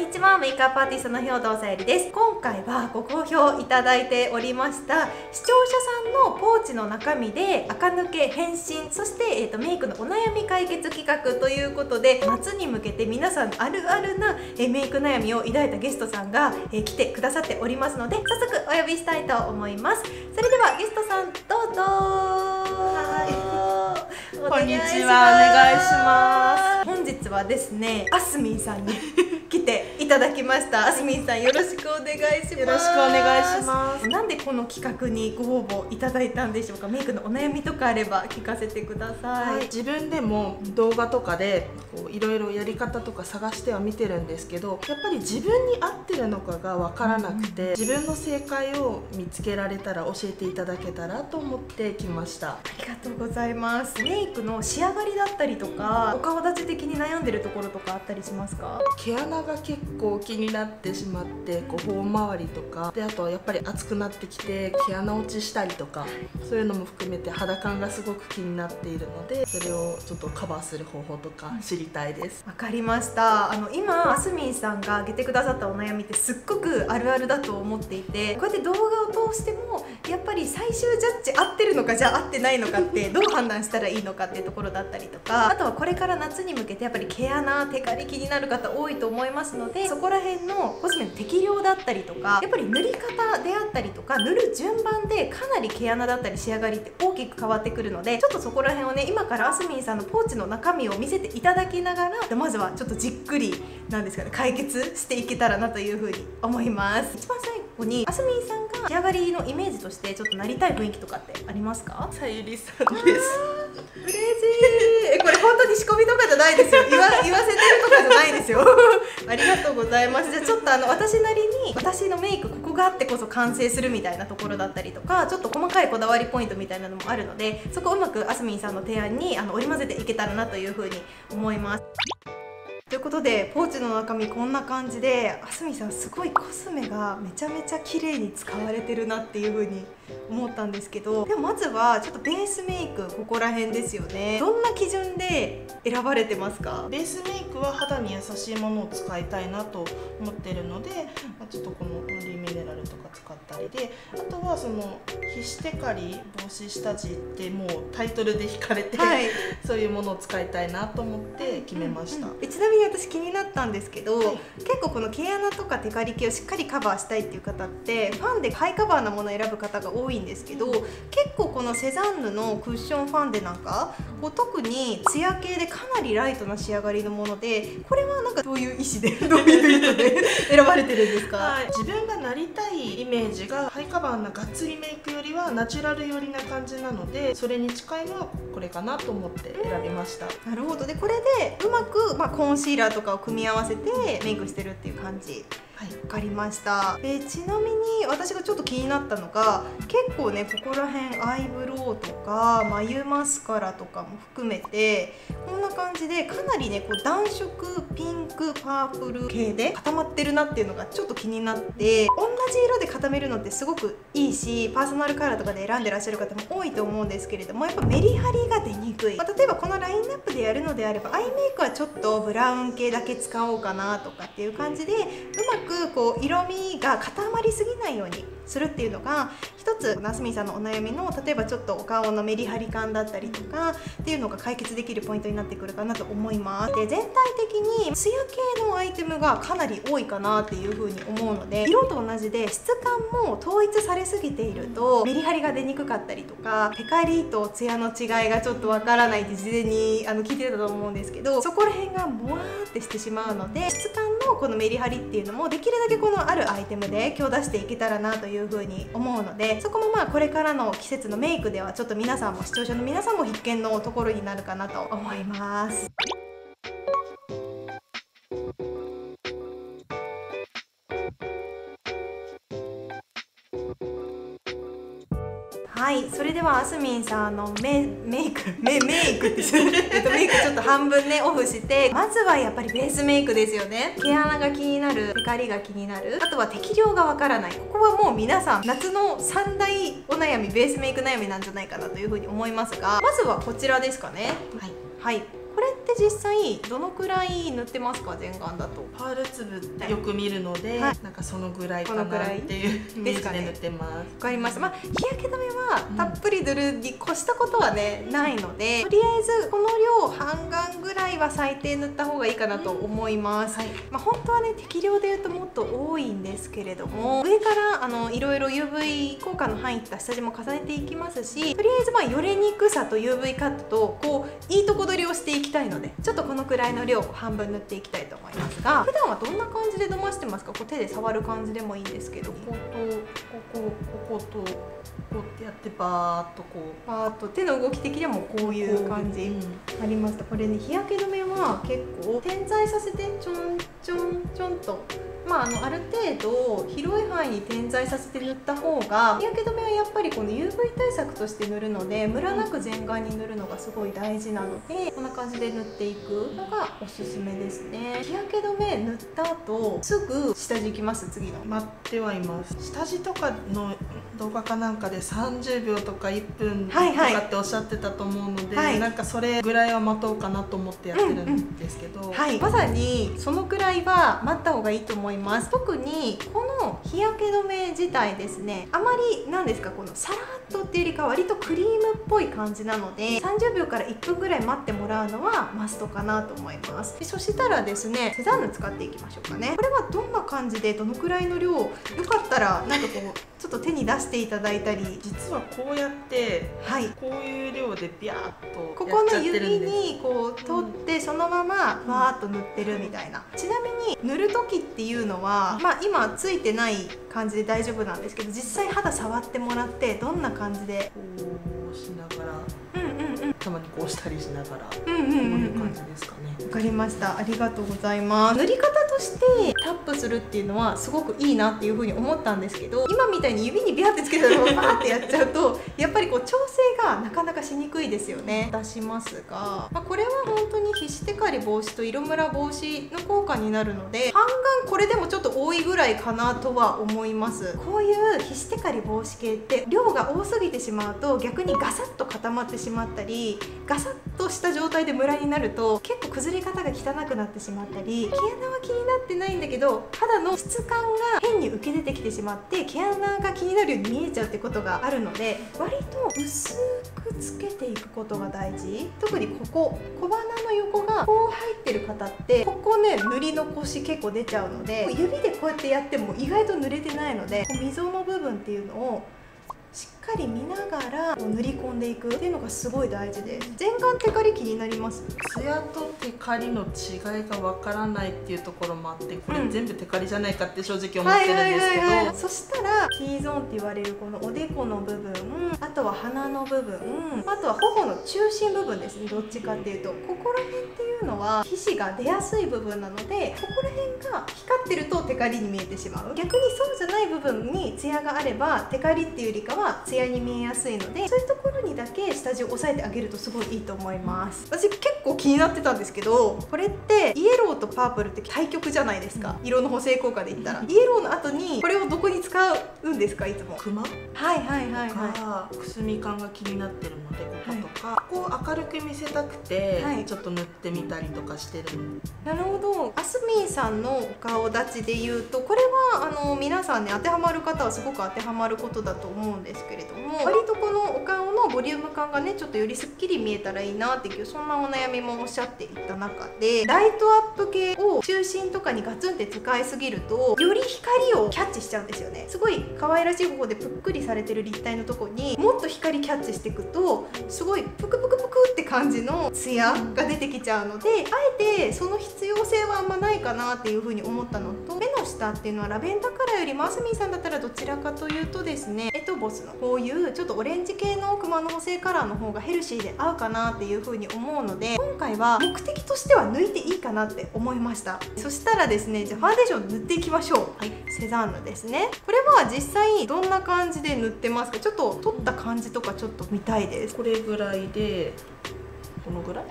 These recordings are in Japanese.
んにちは。メイクアップアーティストの兵藤さゆりです。今回はご好評いただいておりました視聴者さんのポーチの中身で垢抜け、変身、そして、メイクのお悩み解決企画ということで、夏に向けて皆さんあるあるな、メイク悩みを抱いたゲストさんが、来てくださっておりますので、早速お呼びしたいと思います。それではゲストさんどうぞ。こんにちは、お願いします。本日はですね、あすみんさんに来ていただきました。あすみんさん、よろしくお願いします。よろしくお願いします。なんでこの企画にご応募いただいたんでしょうか。メイクのお悩みとかあれば聞かせてください。はい、自分でも動画とかでいろいろやり方とか探しては見てるんですけど、やっぱり自分に合ってるのかが分からなくて、自分の正解を見つけられたら教えていただけたらと思ってきました。ありがとうございます。メイクの仕上がりだったりとか、お顔立ち的に悩んでるところとかあったりしますか？毛穴が結構気になってしまって、こう頬周りとかで、あとはやっぱり暑くなってきて毛穴落ちしたりとか、そういうのも含めて肌感がすごく気になっているので、それをちょっとカバーする方法とか知りたいです。わかりました。今あすみんさんが挙げてくださったお悩みってすっごくあるあるだと思っていて、こうやって動画を通してもやっぱり最終ジャッジ合ってるのか、じゃあ合ってないのかって、どう判断したらいいのかっていうところだったりとか、あとはこれから夏に向けてやっぱり毛穴、テカリ気になる方多いと思いますので、そこら辺のコスメの適量だったりとか、やっぱり塗り方であったりとか、塗る順番でかなり毛穴だったり仕上がりって大きく変わってくるので、ちょっとそこら辺をね、今からあすみんさんのポーチの中身を見せていただきながら、まずはちょっとじっくりなんですかね、解決していけたらなというふうに思います。一番最後にあすみんさんが仕上がりのイメージとしてちょっとなりたい雰囲気とかってありますか？さゆりさんです。嬉しい。これ本当に仕込みとかじゃないですよ。言わせてるとかじゃないですよ。ありがとうございます。じゃあちょっと私なりに、私のメイクここがあってこそ完成するみたいなところだったりとか、ちょっと細かいこだわりポイントみたいなのもあるので、そこをうまくあすみんさんの提案に織り交ぜていけたらなというふうに思います。ということで、ポーチの中身こんな感じで、あすみんさんすごいコスメがめちゃめちゃ綺麗に使われてるなっていう風に思ったんですけど、でもまずはちょっとベースメイク、ここら辺ですよね。どんな基準で選ばれてますか？ベースメイクは肌に優しいものを使いたいなと思ってるので、ちょっとこのオーリーミネラルとか使ったりで、あとはその皮脂テカリ防止下地ってもうタイトルで引かれて、はい、そういうものを使いたいなと思って決めました。ちなみに私気になったんですけど、はい、結構この毛穴とかテカリ系をしっかりカバーしたいっていう方って、ファンでハイカバーなものを選ぶ方が多いんですけど、結構このセザンヌのクッションファンデなんか、特にツヤ系でかなりライトな仕上がりのもので、これはなんかどういう意思でどういう意図で選ばれてるんですか？はい、自分がなりたいイメージがハイカバーながっつりメイクよりはナチュラル寄りな感じなので、それに近いのはこれかなと思って選びました。なるほど。でこれでうまく、コンシーラーとかを組み合わせてメイクしてるっていう感じ。はい、分かりました。ちなみに私がちょっと気になったのが、結構ね、ここら辺アイブロウとか眉マスカラとかも含めてこんな感じで、かなりねこう暖色ピンクパープル系で固まってるなっていうのがちょっと気になって、同じ色で固めるのってすごくいいし、パーソナルカラーとかで選んでらっしゃる方も多いと思うんですけれども、やっぱメリハリが出にくい、例えばこのラインナップでやるのであれば、アイメイクはちょっとブラウン系だけ使おうかなとかっていう感じで、うまくこう色味が固まりすぎないようにするっていうのが一つ、あすみんさんのお悩みの、例えばちょっとお顔のメリハリ感だったりとかっていうのが解決できるポイントになってくるかなと思います。で全体的にツヤ系のアイテムがかなり多いかなっていうふうに思うので、色と同じで質感も統一されすぎているとメリハリが出にくかったりとか、テカリとツヤの違いがちょっとわからないって事前に聞いてたと思うんですけど、そこら辺がもわーってしてしまうので、質感のこのメリハリっていうのもできるだけこのあるアイテムで強打していけたらなというふうに思うので、そこもこれからの季節のメイクではちょっと皆さんも、視聴者の皆さんも必見のところになるかなと思います。はい、それではあすみんさんのメイクちょっと半分ねオフして、まずはやっぱりベースメイクですよね。毛穴が気になる、テカリが気になる、あとは適量がわからない、ここはもう皆さん夏の3大お悩み、ベースメイク悩みなんじゃないかなというふうに思いますが、まずはこちらですかね。はい、はい、これってって実際どのくらい塗ってますか？全顔だとパール粒ってよく見るので、はい、なんかそのぐらいかなっていうイメージで塗ってます。わかりました。まあ、日焼け止めはたっぷり塗るに越したことはね、ないので、とりあえずこの量半顔ぐらいは最低塗った方がいいかなと思います、はい。まあ、本当はね適量で言うともっと多いんですけれども、上からいろいろ UV 効果の入った下地も重ねていきますし、とりあえずまあよれにくさと UV カットとこういいとこ取りをしていきたいので、ちょっとこのくらいの量を半分塗っていきたいと思いますが、普段はどんな感じで伸ばしてますか？こう手で触る感じでもいいんですけど、こことこうってやってバーっとこうバーっと手の動き的にはもうこういう感じありました。これね日焼け止めは結構点在させてちょんちょんちょんと、まあ、ある程度広い範囲に点在させて塗った方が、日焼け止めはやっぱりこの UV 対策として塗るのでムラなく全顔に塗るのがすごい大事なので、こんな感じで塗っていくのがおすすめですね。日焼け止め塗った後すぐ下地いきます。次の待ってはいます。下地とかの動画かなんかで30秒とか1分とかっておっしゃってたと思うので、はいはい、なんかそれぐらいは待とうかなと思ってやってるんですけど、まさにそのくらいは待った方がいいと思います。特にこの日焼け止め自体ですね、あまりなんですかこのサラッとっていうよりか割とクリームっぽい感じなので、30秒から1分ぐらい待ってもらうのはマストかなと思います。そしたらですね、セザンヌ使っていきましょうかね。これはどんな感じでどのくらいの量、よかったらなんかこうちょっと手に出していただいたり、実はこうやって、はい、こういう量でビャーっとここの指にこう取って、そのままわーっと塗ってるみたいな。ちなみに塗る時っていうのは、まあ、今ついてない感じで大丈夫なんですけど、実際肌触ってもらってどんな感じでこうしながら、たまにこうしたりしながら、こういう感じですかね。わかりました。ありがとうございます。塗り方としてタップするっていうのはすごくいいなっていうふうに思ったんですけど、今みたいに指にビャーってつけたらバーってやっちゃうとやっぱりこう調整がなかなかしにくいですよね。出しますが、まあ、これは本当に皮脂テカリ防止と色ムラ防止の効果になるので、半顔これでもちょっと多いぐらいかなとは思います。こういう皮脂テカリ防止系って量が多すぎてしまうと逆にガサッと固まってしまったり、ガサッとした状態でムラになると結構崩れ方が汚くなってしまったり、毛穴は気になってないんだけど肌の質感が変に浮き出てきてしまって毛穴が気になるように見えちゃうってことがあるので、割と薄くつけていくことが大事。特にここ小鼻の横がこう入ってる方ってここね塗り残し結構出ちゃうので、指でこうやってやっても意外と塗れてないので、溝の部分っていうのをしっかり見ながら塗り込んでいくっていうのがすごい大事です。全顔テカリ気になります。ツヤとテカリの違いがわからないっていうところもあって、これ全部テカリじゃないかって正直思ってるんですけど、そしたら T ゾーンって言われるこのおでこの部分、あとは鼻の部分、あとは頬の中心部分ですね。どっちかっていうとここら辺っていうのは皮脂が出やすい部分なので、ここら辺が光ってるとテカリに見えてしまう。逆にそうじゃない部分にツヤがあればテカリっていうよりかはツヤに見えやすいので、そういうところにだけ下地を押さえてあげるとすごいいいと思います。私結構気になってたんですけど、これってイエローとパープルって対極じゃないですか、色の補正効果で言ったら。イエローの後にこれをどこに使うんですか？いつもクマ、くすみ感が気になってるのでこことか、ここを明るく見せたくて、ちょっと塗ってみたりとかしてる。なるほど。あすみんさんのお顔立ちで言うと、これは皆さんね当てはまる方はすごく当てはまることだと思うんですけれども、割とこのお顔のボリューム感がねちょっとよりすっきり見えたらいいなっていう、そんなお悩みもおっしゃっていた中で、ライトアップ系を中心とかにガツンって使いすぎるとより光をキャッチしちゃうんですよね。すごい可愛らしい方法でぷっくりされてる立体のとこにもっと光キャッチしていくと、すごいぷくぷくぷくって感じのツヤが出てきちゃうので、あえてその必要性はあんまないかなっていう風に思ったのと、目の下っていうのはラベンダーカラーよりもあすみんさんだったらどちらかというとですね、エトボスのこういうちょっとオレンジ系のクマの補正カラーの方がヘルシーで合うかなっていう風に思うので、今回は目的としては抜いていいかなって思いました。そしたらですね、じゃあファンデーション塗っていきましょう。セザンヌですね。これは実際どんな感じで塗ってますか？ちょっと取った感じとかちょっと見たいです。これぐらいでこのぐらいこ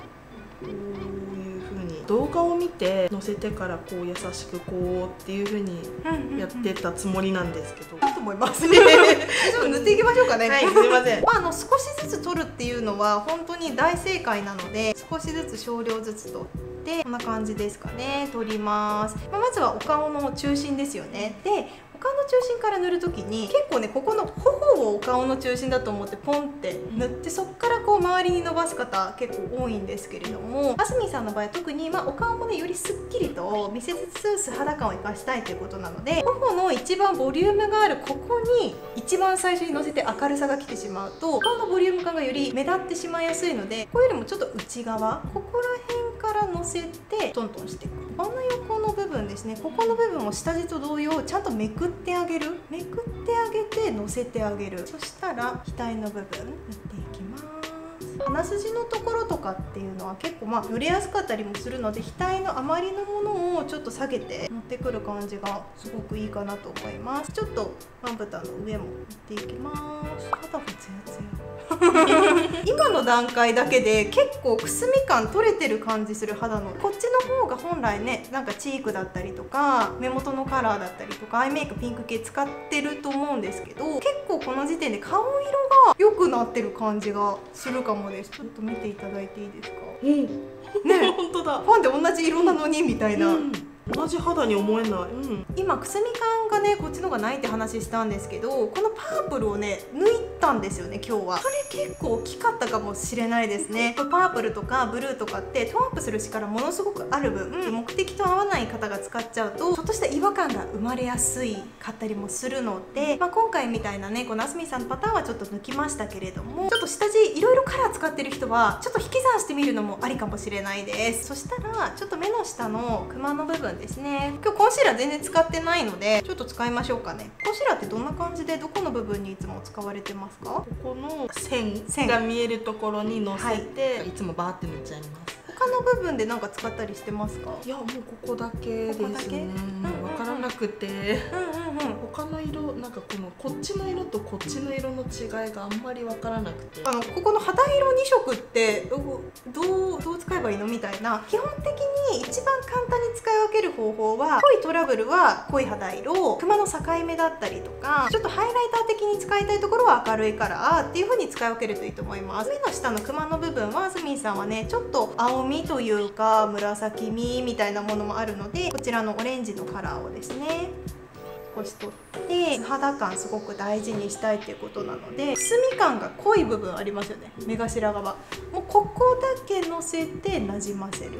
ういう風に動画を見て載せてからこう優しくこうっていう風にやってたつもりなんですけど、と思いますね。ちょっと塗っていきましょうかね。はい、すみません。まあ少しずつ取るっていうのは本当に大正解なので、少しずつ少量ずつ取ってこんな感じですかね。取ります。まずはお顔の中心ですよね。で、お顔の中心から塗る時に結構ね、ここの頬をお顔の中心だと思ってポンって塗って、そこからこう周りに伸ばす方結構多いんですけれども、あすみさんの場合は特に、お顔もねよりすっきりと見せつつ素肌感を生かしたいということなので、頬の一番ボリュームがあるここに一番最初にのせて明るさが来てしまうと、お顔のボリューム感がより目立ってしまいやすいので、ここよりもちょっと内側、ここら辺からのせてトントンしていく。この横の部分ですね、ここの部分を下地と同様ちゃんとめくってあげる、めくってあげてのせてあげる。そしたら額の部分塗っていきます。鼻筋のところとかっていうのは結構濡れやすかったりもするので、額の余りのものをちょっと下げて持ってくる感じがすごくいいかなと思います。ちょっとまぶたの上も塗っていきます。肌もツヤツヤ今の段階だけで結構くすみ感取れてる感じする肌の、こっちの方が本来ね、なんかチークだったりとか目元のカラーだったりとかアイメイクピンク系使ってると思うんですけど、結構この時点で顔色が良くなってる感じがするかもです。ちょっと見ていただいていいですか。うん。ね、本当だ。ファンで同じ色なのにみたいな。うん、同じ肌に思えない。うん、今くすみ感がねこっちのがないって話したんですけど、このパープルをね抜いたんですよね今日は。それ結構大きかったかもしれないですね。パープルとかブルーとかってトーンアップする力ものすごくある分、目的と合わない方が使っちゃうとちょっとした違和感が生まれやすいかったりもするので、今回みたいなねこのあすみさんのパターンはちょっと抜きましたけれども、ちょっと下地いろいろカラー使ってる人はちょっと引き算してみるのもありかもしれないです。そしたらちょっと目の下のクマの部分ですね、今日コンシーラー全然使ってないのでちょっと使いましょうかね。コンシーラーってどんな感じでどこの部分にいつも使われてますか？ここの線が見えるところにのせて、いつもバーって塗っちゃいます。他の部分で何か使ったりしてますか？いやもうここだけですね。分からなくて、他の色なんかこっちの色とこっちの色の違いがあんまり分からなくて、ここの肌色2色ってどう使えばいいのみたいな。基本的に一番簡単に使い分ける方法は、濃いトラブルは濃い肌色、クマの境目だったりとかちょっとハイライター的に使いたいところは明るいカラーっていう風に使い分けるといいと思います。目の下のクマの部分はあすみさんはねちょっと青みというか紫みみたいなものもあるので、こちらのオレンジのカラーをですね少し取って素肌感すごく大事にしたいっていうことなので、くすみ感が濃い部分ありますよね、目頭側もうここだけのせてなじませる。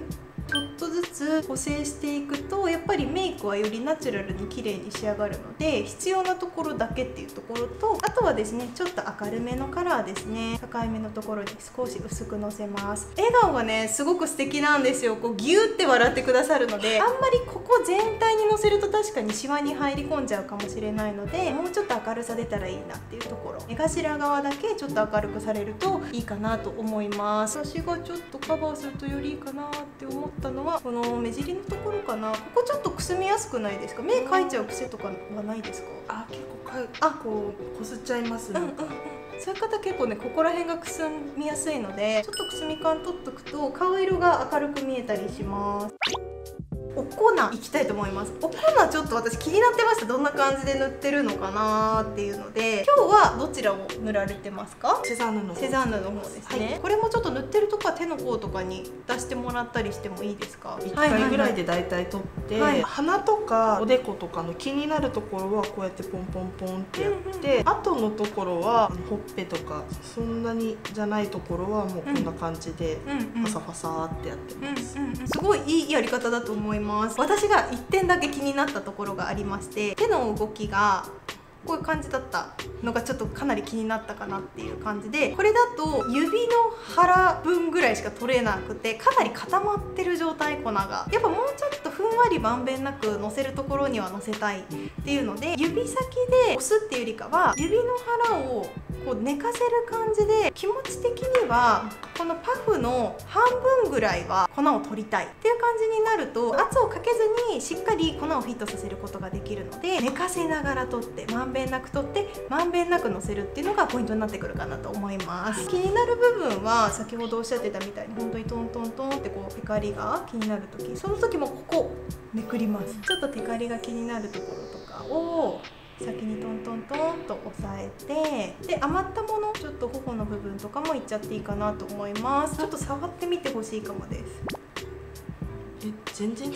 ちょっとずつ補正していくとやっぱりメイクはよりナチュラルに綺麗に仕上がるので、必要なところだけっていうところと、あとはですねちょっと明るめのカラーですね、境目のところに少し薄くのせます。笑顔がねすごく素敵なんですよ。こうギューって笑ってくださるので、あんまりここ全体にのせると確かにシワに入り込んじゃうかもしれないので、もうちょっと明るさ出たらいいなっていうところ、目頭側だけちょっと明るくされるといいかなと思います。私がちょっとカバーするとよりいいかなって思ってたのはこの目尻のところかな。ここちょっとくすみやすくないですか？目描いちゃう癖とかはないですか？あ、結構こう擦っちゃいますね。そういう方結構ねここら辺がくすみやすいので、ちょっとくすみ感取っとくと顔色が明るく見えたりします。お粉いきたいと思います。お粉ちょっと私気になってました。どんな感じで塗ってるのかなーっていうので、今日はどちらを塗られてますか？セザンヌの方。セザンヌの方ですね。はい、これもちょっと塗ってるとこは手の甲とかに出してもらったりしてもいいですか？1回ぐらいでだいたい取って、鼻とかおでことかの気になるところはこうやってポンポンポンってやって、後のところはほっぺとかそんなにじゃないところはもうこんな感じでファサファサーってやってます。すごいいいやり方だと思います。私が1点だけ気になったところがありまして、手の動きがこういう感じだったのがちょっとかなり気になったかなっていう感じで、これだと指の腹分ぐらいしか取れなくてかなり固まってる状態、粉がやっぱもうちょっとふんわりまんべんなくのせるところにはのせたいっていうので、指先で押すっていうよりかは指の腹をこう寝かせる感じで、気持ち的にはこのパフの半分ぐらいは粉を取りたいっていう感じになると、圧をかけずにしっかり粉をフィットさせることができるので、寝かせながら取ってまんべんなく取ってまんべんなくのせるっていうのがポイントになってくるかなと思います。気になる部分は先ほどおっしゃってたみたいに、本当にトントントンってこうテカリが気になる時、その時もここめくります。ちょっとテカリが気になるところとかを先にトントントンと押さえて、で余ったものちょっと頬の部分とかもいっちゃっていいかなと思います。ちょっと触ってみてほしいかもです。全然違う、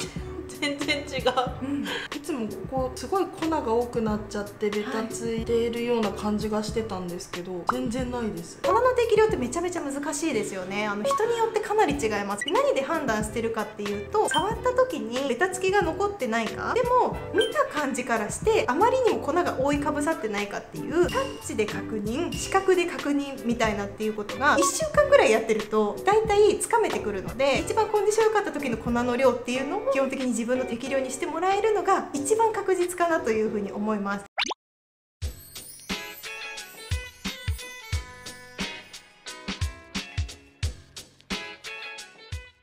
うん、いつもここすごい粉が多くなっちゃってベタついているような感じがしてたんですけど、はい、全然ないです。粉の適量ってめちゃめちゃ難しいですよね。人によってかなり違います。何で判断してるかっていうと、触った時にベタつきが残ってないか、でも見た感じからしてあまりにも粉が覆いかぶさってないかっていう、タッチで確認、視覚で確認みたいなっていうことが1週間ぐらいやってるとだいたいつかめてくるので、一番コンディション良かった時の粉の量っていうのを基本的に自分の適量にしてもらえるのが一番確実かなというふうに思います。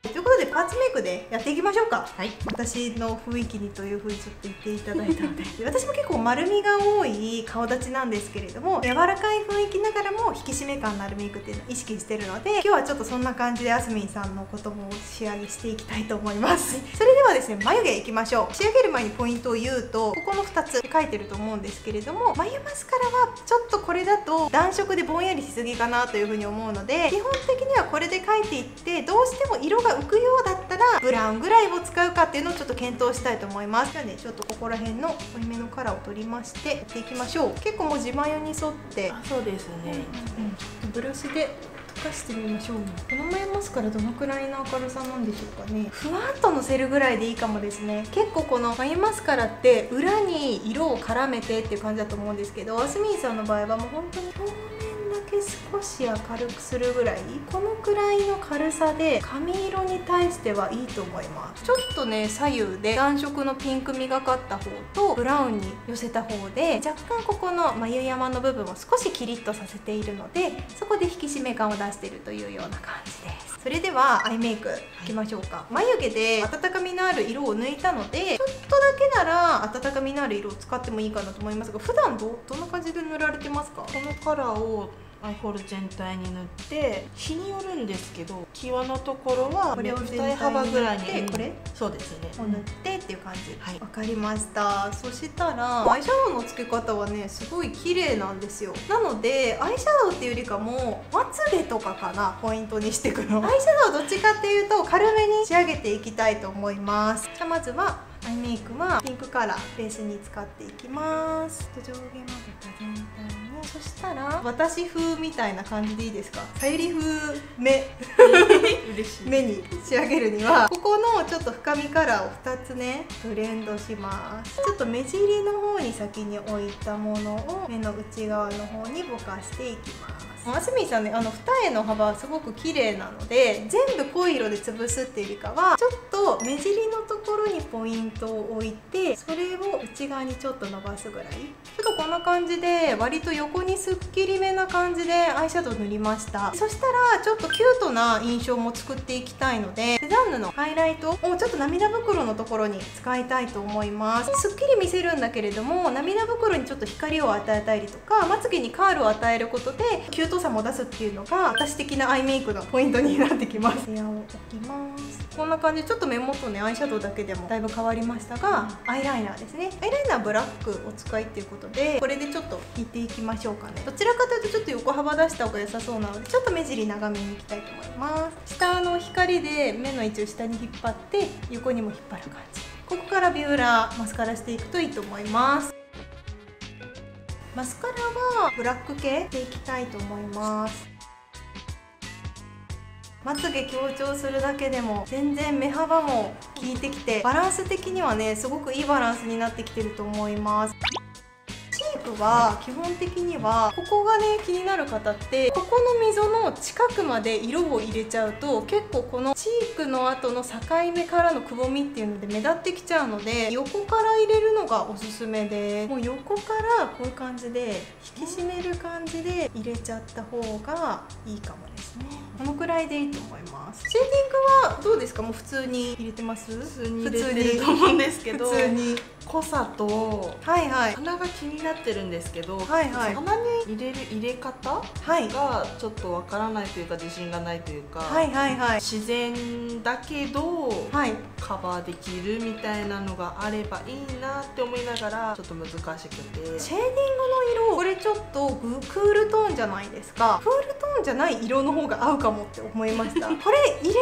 ということでパーツメイクでやっていきましょうか。はい、私の雰囲気にというふうにちょっと言っていただいたので私も結構丸みが多い顔立ちなんですけれども、柔らかい雰囲気ながらも引き締め感のあるメイクっていうのを意識してるので、今日はちょっとそんな感じであすみんさんのことも仕上げしていきたいと思います。それではですね、眉毛いきましょう。仕上げる前にポイントを言うと、ここの2つ描いてると思うんですけれども、眉マスカラはちょっとこれだと暖色でぼんやりしすぎかなというふうに思うので、基本的にはこれで描いていって、どうしても色が浮くようだったらブラウンぐらいを使うかっていうのをちょっと検討したいと思います。じゃあね、ちょっとここら辺の濃いめのカラーを取りましてやっていきましょう。結構もう地眉に沿って、あ、そうですね、うん、ブラシで溶かしてみましょう。この眉マスカラどのくらいの明るさなんでしょうかね。ふわっとのせるぐらいでいいかもですね。結構この眉マスカラって裏に色を絡めてっていう感じだと思うんですけど、あすみんさんの場合はもう本当に少し明るくするぐらい、このくらいの軽さで髪色に対してはいいと思います。ちょっとね、左右で暖色のピンクみがかった方とブラウンに寄せた方で、若干ここの眉山の部分を少しキリッとさせているので、そこで引き締め感を出してるというような感じです。それではアイメイクいきましょうか。眉毛で温かみのある色を抜いたので、ちょっとだけなら温かみのある色を使ってもいいかなと思いますが、普段どんな感じで塗られてますか？このカラーをアイホール全体に塗って、日によるんですけど、際のところはこれを二重幅ぐらいに塗って、これ、そうですね、を塗ってっていう感じ。はい、分かりました。そしたらアイシャドウの付け方はね、すごい綺麗なんですよ。なのでアイシャドウっていうよりかもまつげとかかな、ポイントにしてくの。アイシャドウどっちかっていうと軽めに仕上げていきたいと思います。じゃあまずはアイメイクはピンクカラーベースに使っていきます。上下まぶた全体に。そしたら私風みたいな感じでいいですか、さゆり風目嬉しい目に仕上げるには、ここのちょっと深みカラーを2つね、ブレンドします。ちょっと目尻の方に先に置いたものを目の内側の方にぼかしていきます。あすみんさんね、二重の幅はすごく綺麗なので、全部濃い色で潰すっていうよりかは、ちょっと目尻のところにポイントを置いて、それを内側にちょっと伸ばすぐらい。ちょっとこんな感じで割と横にすっきりめな感じでアイシャドウ塗りました。そしたらちょっとキュートな印象も作っていきたいので、セザンヌのハイライトをちょっと涙袋のところに使いたいと思います。すっきり見せるんだけれども、涙袋にちょっと光を与えたりとか、まつげにカールを与えることでキュート太さも出すっていうのが私的なアイメイクのポイントになってきます。艶を置きます。こんな感じでちょっと目元ね、アイシャドウだけでもだいぶ変わりましたが、アイライナーですね。アイライナーブラックを使いっていうことで、これでちょっと引いていきましょうかね。どちらかというとちょっと横幅出した方が良さそうなので、ちょっと目尻長めにいきたいと思います。下の光で目の位置を下に引っ張って、横にも引っ張る感じ。ここからビューラーマスカラしていくといいと思います。マスカラはブラック系でいきたいと思います。まつげ強調するだけでも全然目幅も効いてきて、バランス的にはね、すごくいいバランスになってきてると思います。ことは基本的にはここがね気になる方って、ここの溝の近くまで色を入れちゃうと結構このチークの後の境目からのくぼみっていうので目立ってきちゃうので、横から入れるのがおすすめです。もう横からこういう感じで引き締める感じで入れちゃった方がいいかもですね。このくらいでいいと思います。シェーディングはどうですか？もう普通に入れてます？普通に入れてると思うんですけど、普通に濃さと鼻が気になってるんですけど、鼻に入れる入れ方がちょっとわからないというか、自信がないというか、自然だけどカバーできるみたいなのがあればいいなって思いながら、ちょっと難しくて。シェーディングの色、これちょっとクールトーンじゃないですか。クールトーンじゃない色の方が合うかもって思いました。これ入れる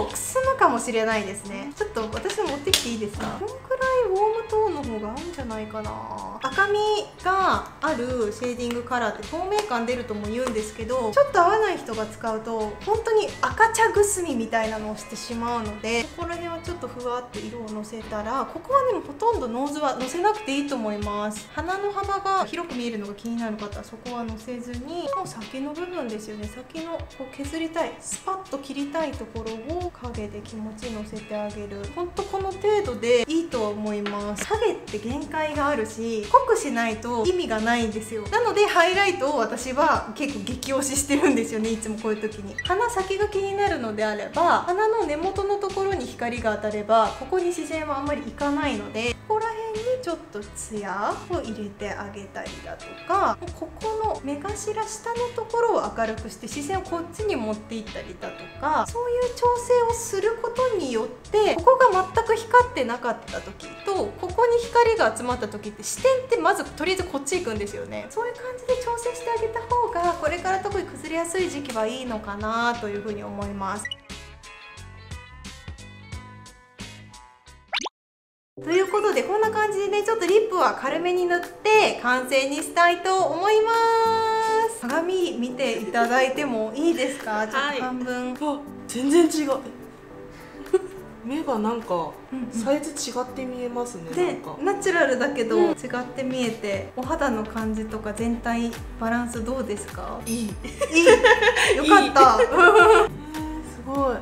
とくすむかもしれないですね。ちょっと私持ってきていいですか？このくらいウォームトーンの方が合うんじゃないかな。赤みがあるシェーディングカラーって透明感出るとも言うんですけど、ちょっと合わない人が使うと本当に赤茶ぐすみみたいなのをしてしまうので、ここら辺はちょっとふわっと色をのせたら、ここはでもほとんどノーズはのせなくていいと思います。鼻の幅が広く見えるのが気になる方はそこはのせずに、もう先の部分ですよね。先のこう削りたい、スパッと切りたいところを影で気持ちのせてあげる。ほんとこの程度でいいと思います。影って限界があるし、濃くしないと意味がないんですよ。なのでハイライトを私は結構激推ししてるんですよね、いつもこういう時に。鼻先が気になるのであれば、鼻の根元のところに光が当たればここに視線はあんまりいかないので、ここら辺にちょっとツヤを入れてあげたりだとか、ここの目頭下のところを明るくして視線をこっちに持っていったりだとか、そういう調整をすることによって、ここが全く光ってなかった時とここに光が集まった時って、視点ってまずとりあえずこっち行くんですよね。そういう感じで調整してあげた方が、これから特に崩れやすい時期はいいのかなというふうに思います。ということで、こんな感じでね、ちょっとリップは軽めに塗って完成にしたいと思います。鏡見ていただいてもいいですか？ちょっと半分。あ、全然違う。目がなんかサイズ違って見えますね。ナチュラルだけど違って見えて、お肌の感じとか全体バランスどうですか？いい。よかった。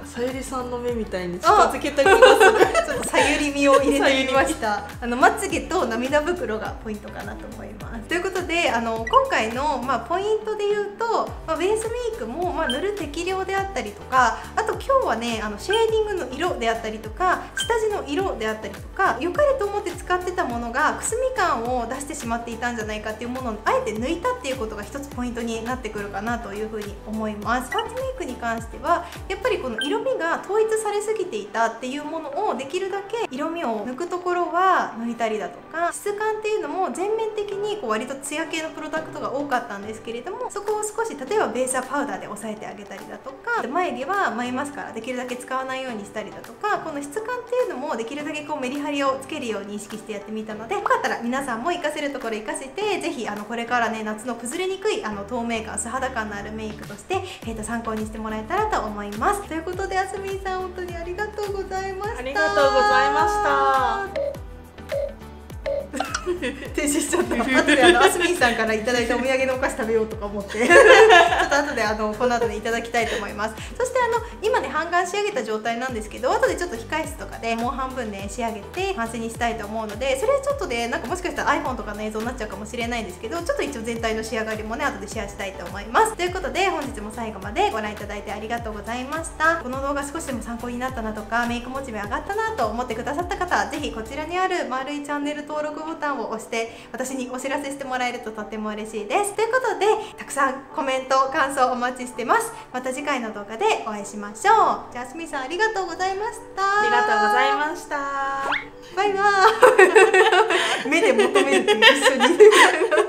さゆりさんの目みたいに近づけた気がする。ちょっとさゆりみを入れてみました。まつげと涙袋がポイントかなと思います。ということで、今回のポイントで言うと、ベースメイクも塗る適量であったりとか、あと今日はね、シェーディングの色であったりとか下地の色であったりとか、良かれと思って使ってたものがくすみ感を出してしまっていたんじゃないかっていうものをあえて抜いたっていうことが一つポイントになってくるかなというふうに思います。パーツメイクに関してはやっぱりこの色味が統一されすぎていたっていうものをできるだけ色味を抜くところは抜いたりだとか、質感っていうのも全面的にこう割とツヤ系のプロダクトが多かったんですけれども、そこを少し例えばベースはパウダーで抑えてあげたりだとか、眉毛は眉マスカラできるだけ使わないようにしたりだとか、この質感っていうのもできるだけこうメリハリをつけるように意識してやってみたので、よかったら皆さんも活かせるところ活かせて、是非これからね夏の崩れにくい透明感素肌感のあるメイクとして、参考にしてもらえたらと思います。ということで、あすみんさん本当にありがとうございました。ありがとうございました。停止しちゃった。後であすみんさんからいただいたお土産のお菓子食べようとか思って、ちょっと後でこの後でいただきたいと思います。そして今ね半眼仕上げた状態なんですけど、後でちょっと控室とかでもう半分ね仕上げて完成にしたいと思うので、それちょっとねなんかもしかしたら iPhone とかの映像になっちゃうかもしれないんですけど、ちょっと一応全体の仕上がりもね後でシェアしたいと思います。ということで本日も最後までご覧いただいてありがとうございました。この動画少しでも参考になったなとか、メイクモチベ上がったなと思ってくださった方は、ぜひこちらにある丸いチャンネル登録ボタンを押して私にお知らせしてもらえるととっても嬉しいです。ということで、たくさんコメント感想お待ちしてます。また次回の動画でお会いしましょう。じゃあ、あすみんさんありがとうございました。ありがとうございました。バイバーイ。目で求めるって一緒に。